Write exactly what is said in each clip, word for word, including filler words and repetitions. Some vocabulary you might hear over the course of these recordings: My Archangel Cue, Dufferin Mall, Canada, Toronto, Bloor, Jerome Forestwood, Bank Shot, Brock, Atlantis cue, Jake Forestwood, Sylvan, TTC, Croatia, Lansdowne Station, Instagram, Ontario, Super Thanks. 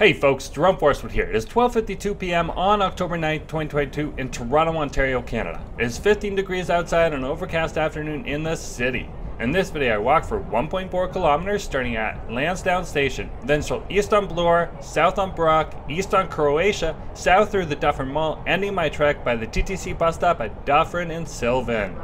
Hey folks, Jerome Forestwood here. It is twelve fifty-two p m on October ninth, twenty twenty-two in Toronto, Ontario, Canada. It is fifteen degrees outside on an overcast afternoon in the city. In this video, I walked for one point four kilometers starting at Lansdowne Station, then strolled east on Bloor, south on Brock, east on Croatia, south through the Dufferin Mall, ending my trek by the T T C bus stop at Dufferin and Sylvan.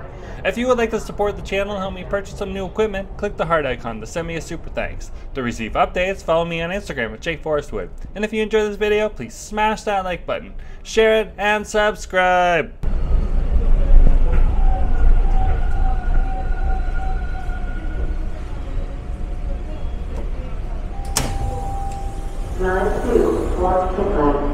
If you would like to support the channel and help me purchase some new equipment, click the heart icon to send me a super thanks. To receive updates, follow me on Instagram at Jake Forestwood. And if you enjoyed this video, please smash that like button, share it, and subscribe! Line two, watch the line.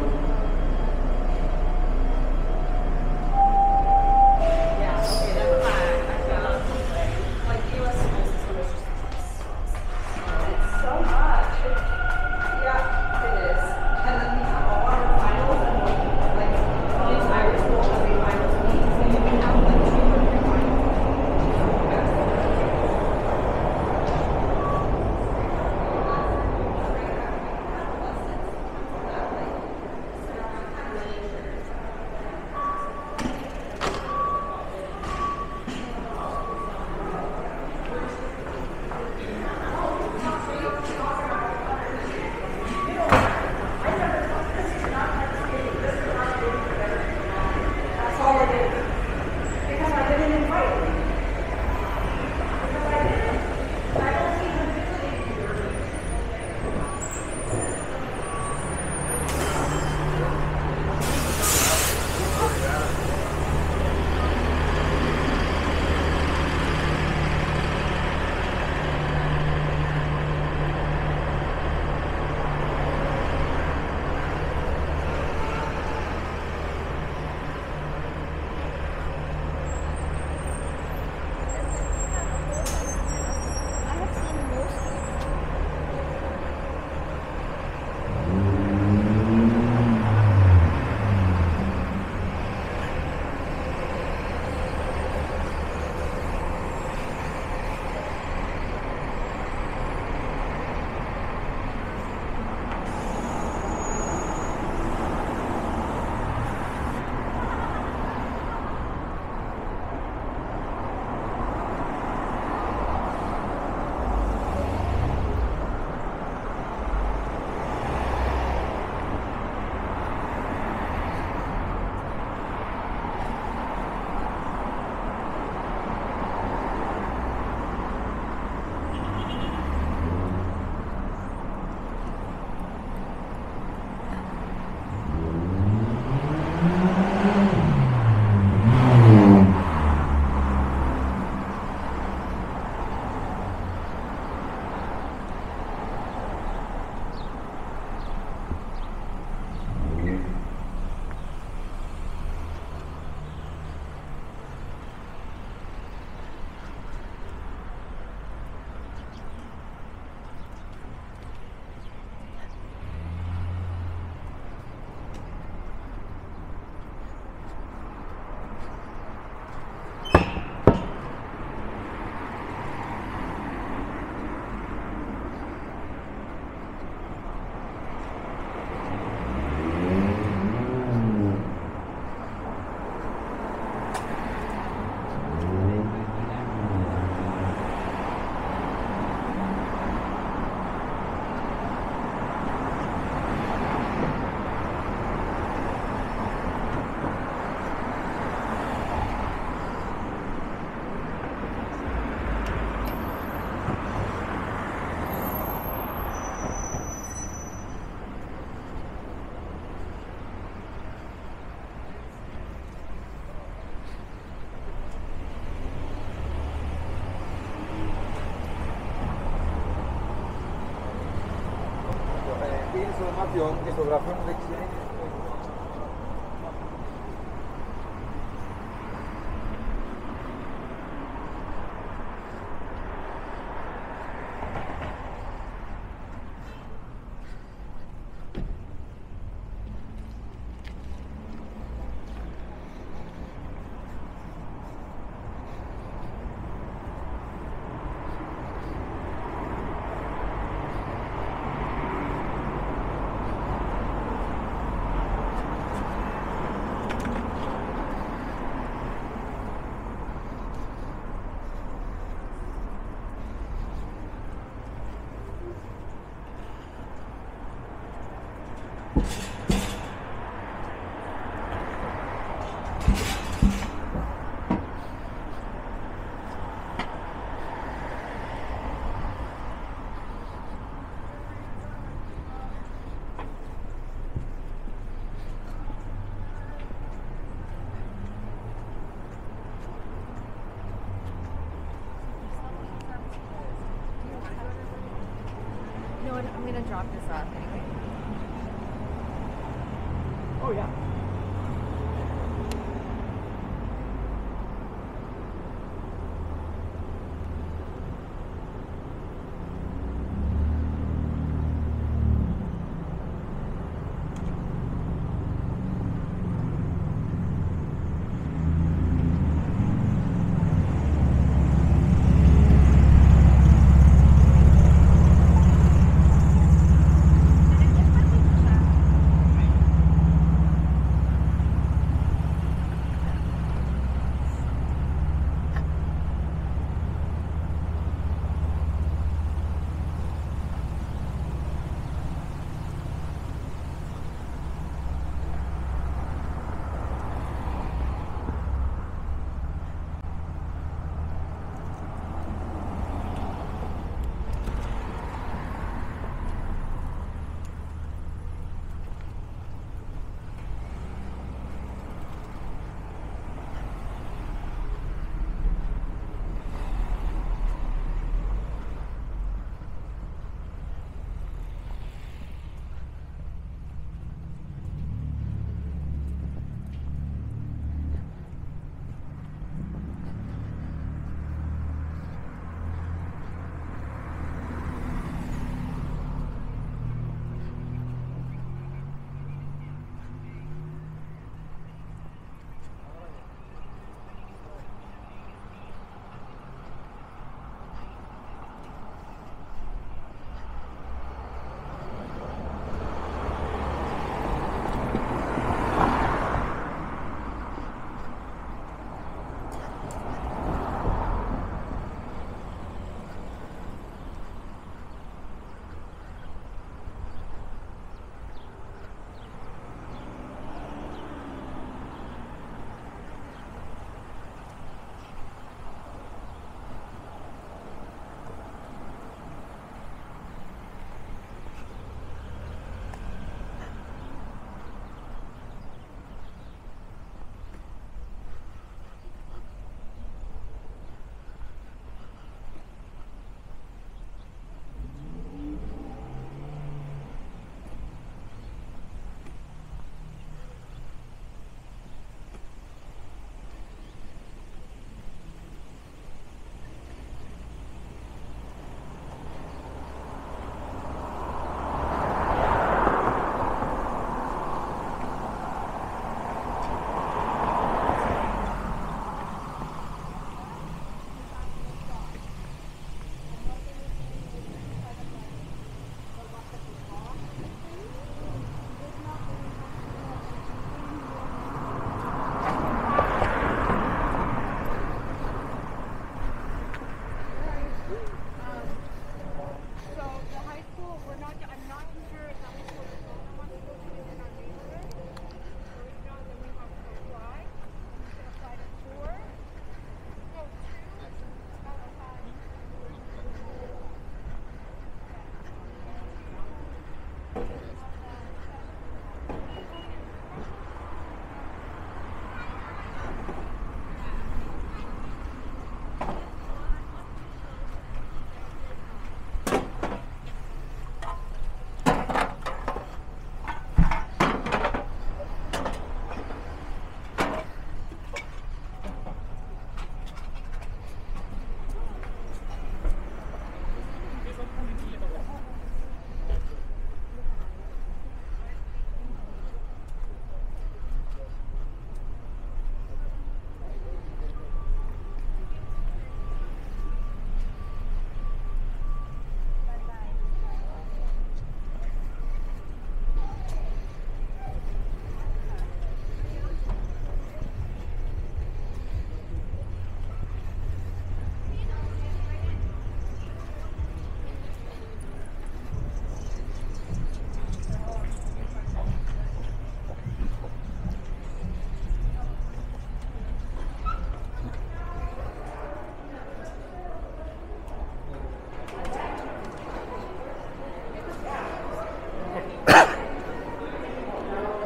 Que fotografía de excelente.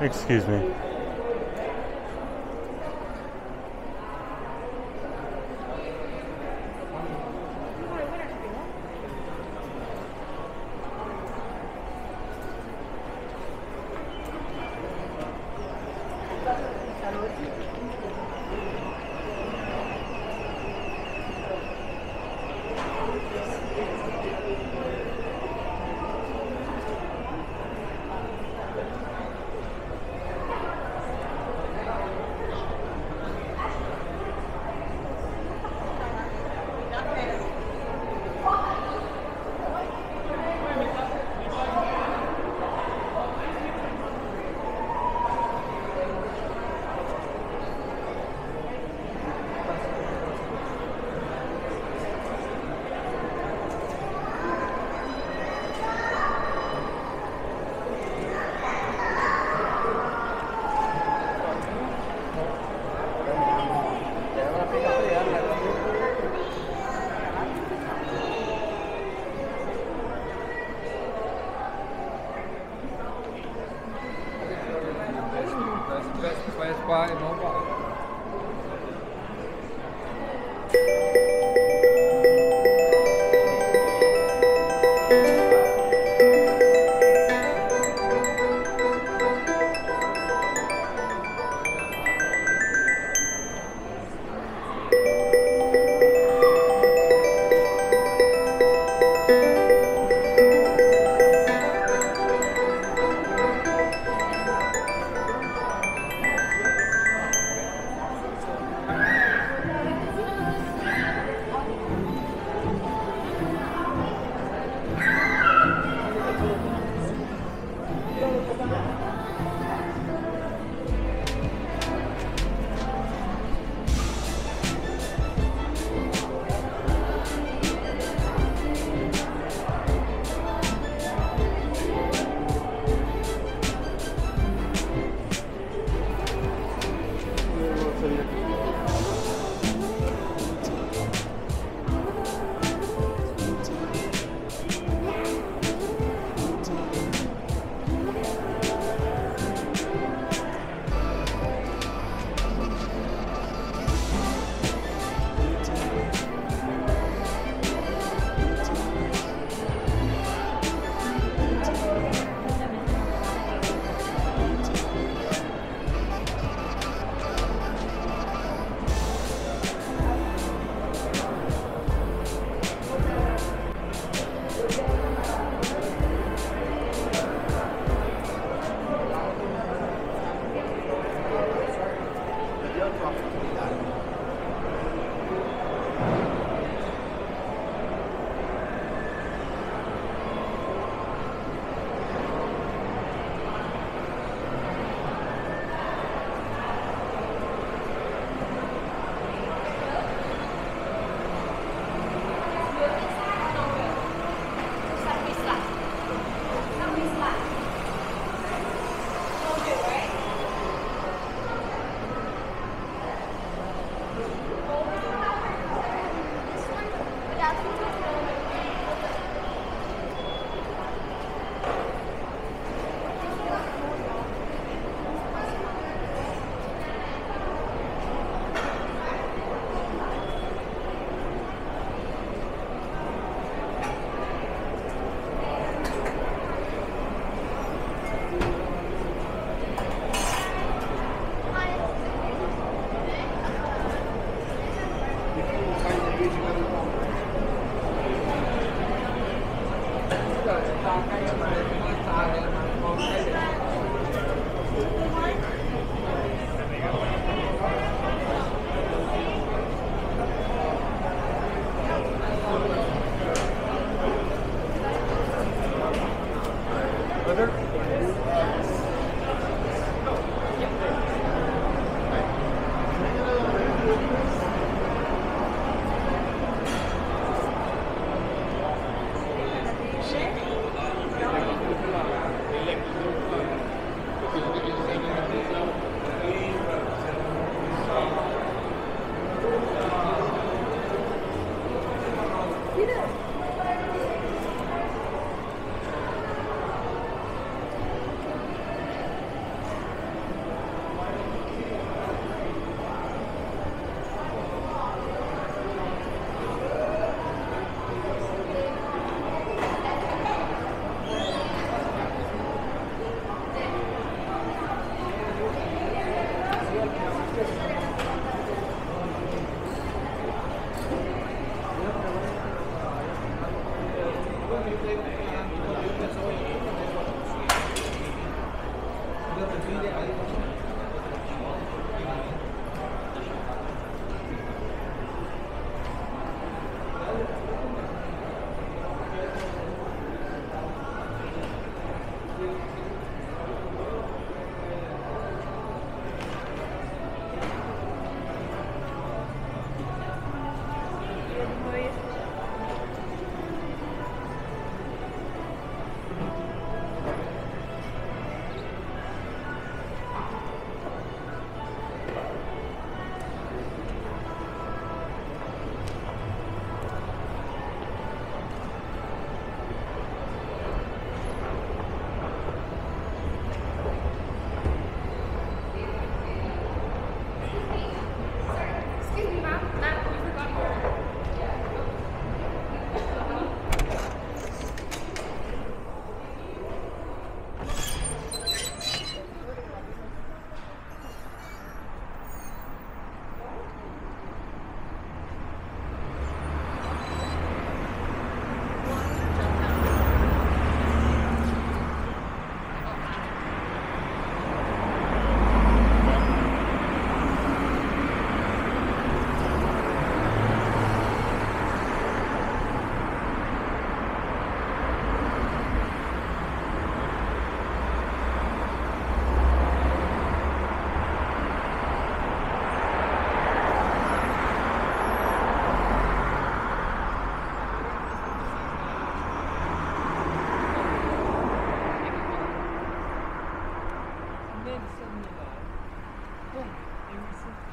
Excuse me.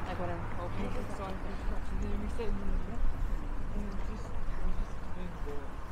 like whatever. Okay.